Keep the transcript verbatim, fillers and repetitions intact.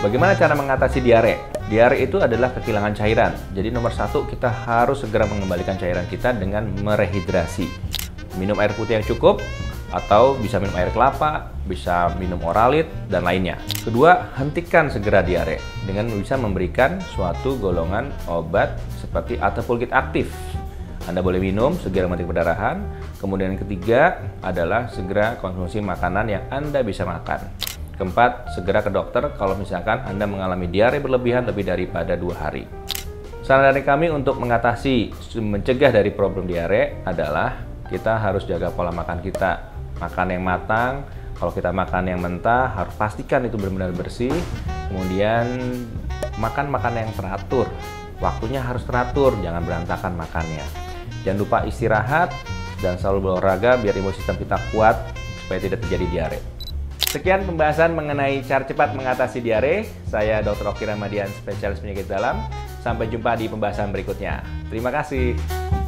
Bagaimana cara mengatasi diare? Diare itu adalah kehilangan cairan. Jadi nomor satu, kita harus segera mengembalikan cairan kita dengan merehidrasi. Minum air putih yang cukup, atau bisa minum air kelapa, bisa minum oralit, dan lainnya. Kedua, hentikan segera diare dengan bisa memberikan suatu golongan obat seperti atapulgit aktif. Anda boleh minum segera mati perdarahan. Kemudian yang ketiga adalah segera konsumsi makanan yang Anda bisa makan. Keempat, segera ke dokter kalau misalkan Anda mengalami diare berlebihan lebih daripada dua hari. Saran dari kami untuk mengatasi, mencegah dari problem diare adalah kita harus jaga pola makan kita. Makan yang matang, kalau kita makan yang mentah harus pastikan itu benar-benar bersih. Kemudian makan makanan yang teratur, waktunya harus teratur, jangan berantakan makannya. Jangan lupa istirahat dan selalu berolahraga biar imun sistem kita kuat supaya tidak terjadi diare. Sekian pembahasan mengenai cara cepat mengatasi diare. Saya dokter Okki Ramadian, spesialis penyakit dalam. Sampai jumpa di pembahasan berikutnya. Terima kasih.